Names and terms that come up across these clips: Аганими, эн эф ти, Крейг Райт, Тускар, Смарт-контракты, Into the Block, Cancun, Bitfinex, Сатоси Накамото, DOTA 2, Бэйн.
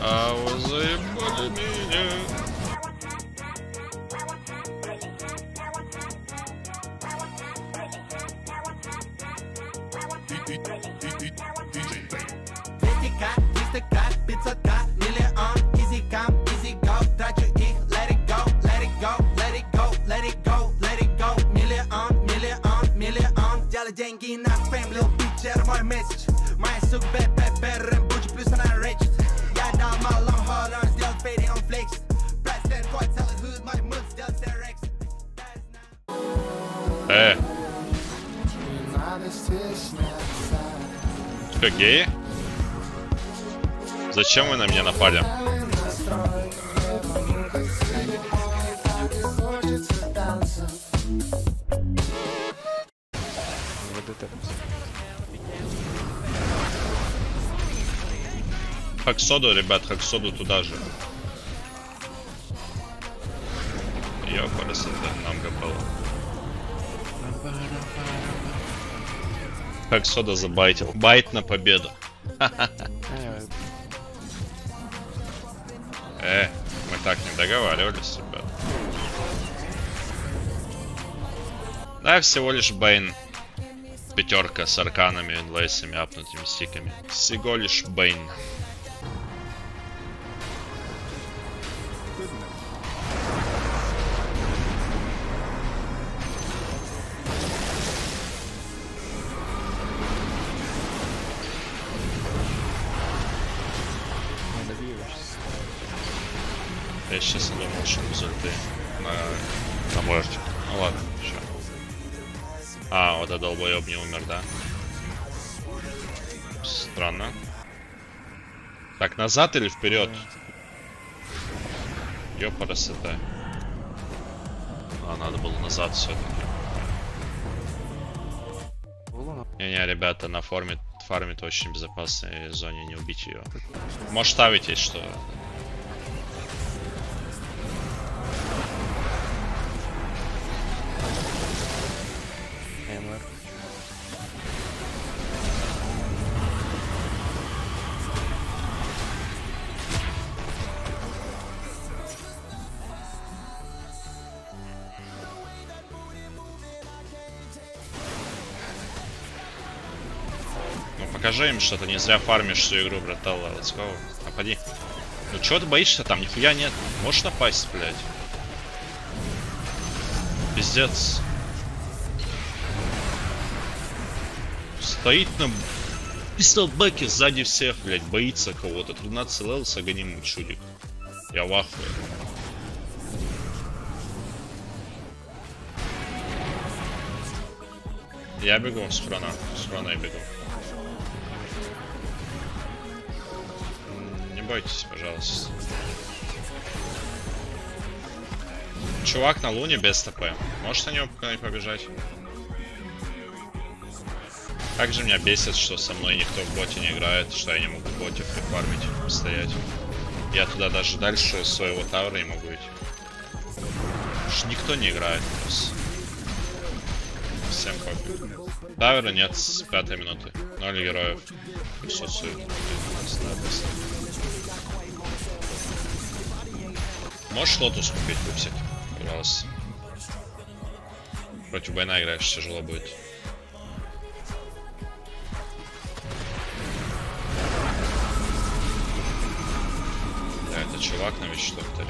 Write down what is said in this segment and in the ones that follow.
А вы заебали меня. Деньги на спэм, лил бич, это мой месседж. Моя сука бэбэбэ, рембучи, плюс она рэчет. Я дал малом холлон, сделал фейд и он флексит. Брэдстэн, кой, целый худ, мой муд, сделал все рексит. Что, геи? Зачем вы на меня напали? Хаксоду, ребят, Хаксоду туда же. Я просто нам гапало. Хаксода забайтил. Байт на победу. Мы так не договаривались, ребят. Да, всего лишь Бэйн. Пятерка с арканами, инлейсами, апнутыми стиками. Всего лишь Бэйн. Я сейчас думал, что результаты на борте. Ну ладно, все. А, вот этот долбоеб не умер, да? Странно. Так, назад или вперед? Ёпарасота. А, надо было назад все-таки. Не-не, ребята, на форме фармит очень безопасной зоне, не убить ее. Может, ставить есть что? Покажи им, что ты не зря фармишь всю игру, братала. Let's go. Напади. Ну чего ты боишься там? Нихуя нет. Можешь напасть, блядь. Пиздец. Стоит на пистолбеке сзади всех, блядь. Боится кого-то. 13 левел с агонимом, чудик. Я в ахуе. Я бегу с хрона. С хрона я бегу. Бойтесь, пожалуйста. Чувак на луне без ТП. Может на него когда-нибудь побежать? Также меня бесит, что со мной никто в боте не играет, что я не могу в боте прифармить, постоять. Я туда даже дальше своего таура не могу идти. Уж никто не играет просто. Всем пофиг. Тауэра нет с 5-й минуты. 0 героев. Присутствует. Можешь лотус купить, пупсик? Пожалуйста. Против Бэйна играешь, тяжело будет. Да, это чувак на вещах тарелке.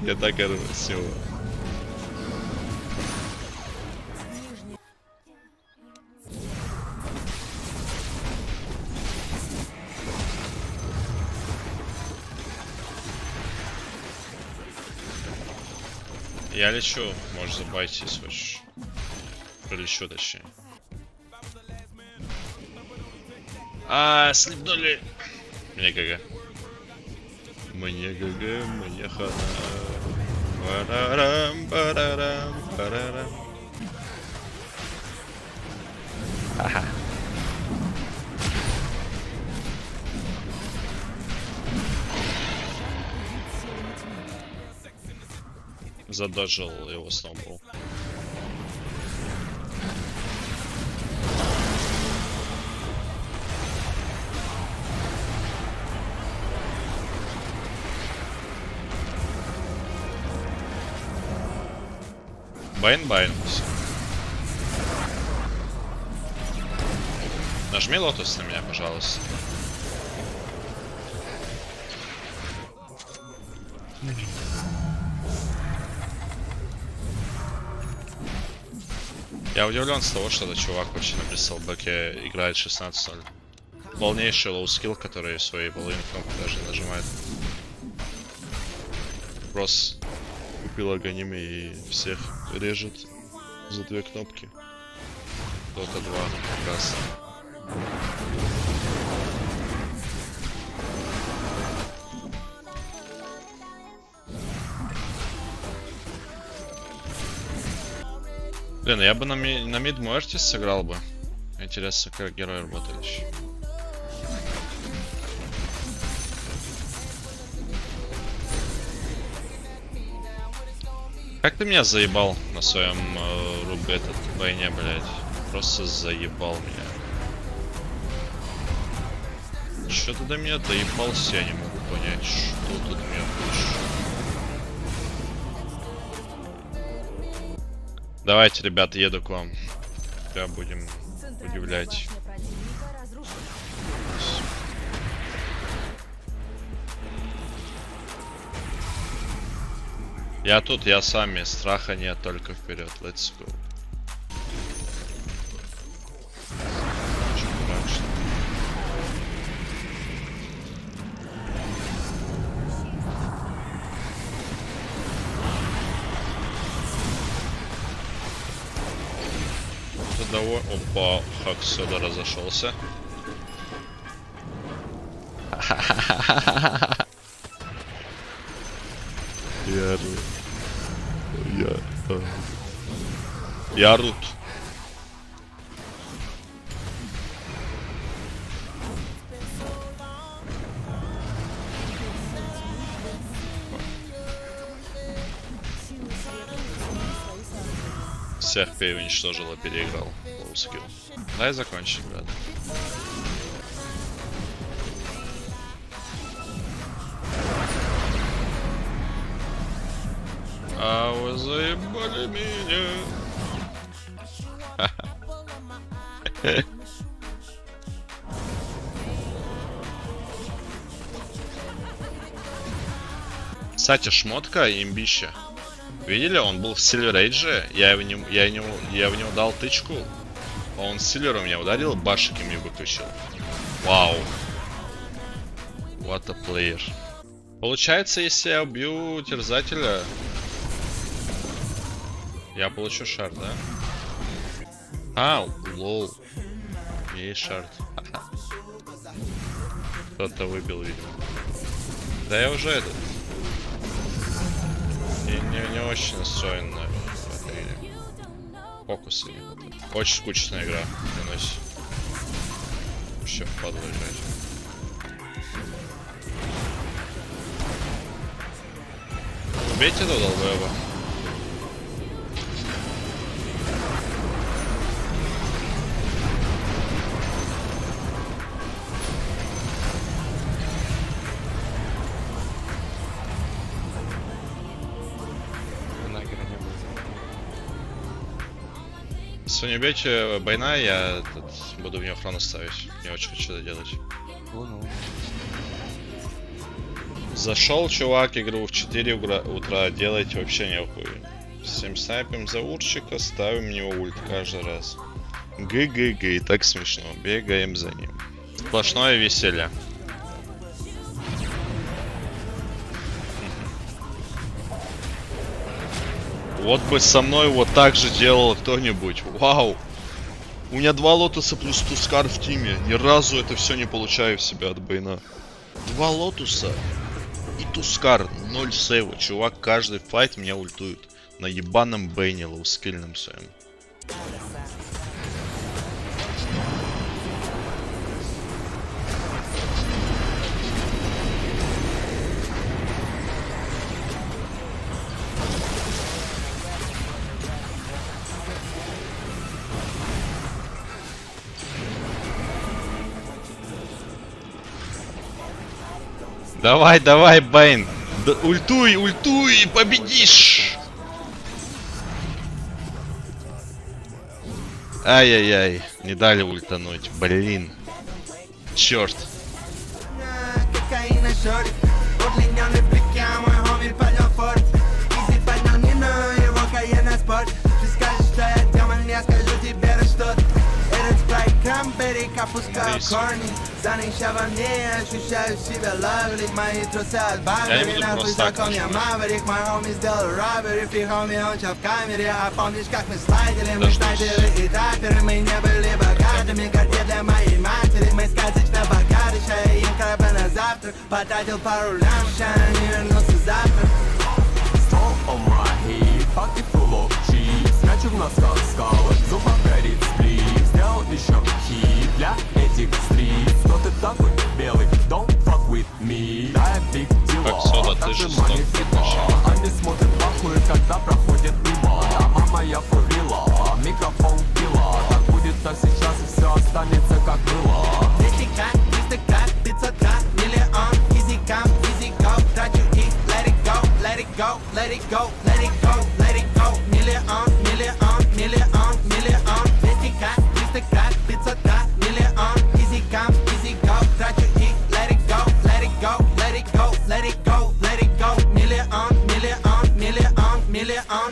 Я так и всего. Я лечу, можешь забайтись, если хочешь. Прилечу, точнее. Слепнули. Мне ГГ. Мне ГГ, мне хана. Барарам, барарам, барарам. Ага. Задажил его сноубол. Байн-байн. Нажми лотос на меня, пожалуйста. Я удивлен с того, что этот чувак вообще на престолбеке играет 16-0. Полнейший лоу-скилл, который своей половины кнопку даже не нажимает. Просто купил Аганими и всех режет за две кнопки. Дота 2 прекрасно. Блин, я бы на мид Муэртис сыграл бы. Интересно, как герои работали еще. Как ты меня заебал на своем рубе этот войне, блядь? Просто заебал меня. Что ты до меня доебался, я не могу понять, что тут меня больше. Давайте, ребята, еду к вам. Тебя будем удивлять. Я тут, я сами. Страха нет, только вперед. Let's go. Опа, хак сюда разошелся. Я рут. Всех переуничтожил, переиграл. Скилл. Дай закончить, брат. А вы заебали меня. Кстати, шмотка и имбища. Видели, он был в Silver Age, я в него дал тычку. А он силером меня ударил, башек им не выключил. Вау. What a player. Получается, если я убью терзателя, я получу шард, да? А, лол. Есть шард. Кто-то выбил, видимо. Да я уже этот. Не очень настроен на батарею. Фокусы. Очень скучная игра, клянусь. Вообще впадло играть. Убейте этого долбоеба. Если не убьете Байна, я буду в нее охрану ставить. Не очень хочу это делать. Зашел, чувак, игру в 4 утра делать вообще не охуенно. Всем снайпим за урчика, ставим него ульт каждый раз. Г-г-г, так смешно. Бегаем за ним. Сплошное веселье. Вот бы со мной вот так же делал кто-нибудь. Вау! У меня 2 лотоса плюс тускар в тиме. Ни разу это все не получаю в себя от Бэйна. 2 лотоса и тускар. 0 сейва. Чувак, каждый файт меня ультует. На ебаном Бэйне лоускильном своем. Давай, давай, Бэйн. Да, ультуй, ультуй, победишь. Ай-яй-яй, не дали ультануть, блин. Черт. Еще хит для этих стрит. Кто ты такой белый? Don't fuck with me. Да, big deal. Так же манифестно. Они смотрят плохую, когда проходит мимо. А мама, я повела, микрофон пила. Так будет, так сейчас и все останется как было. Десятка, десятка, десятка, миллион. Easy come, easy go. Трачу их, let it go, let it go, let it go, let it go, let it go. Миллион, миллион, миллион, миллион. Десятка. Let it go, let it go, let it go, million, million, million, million.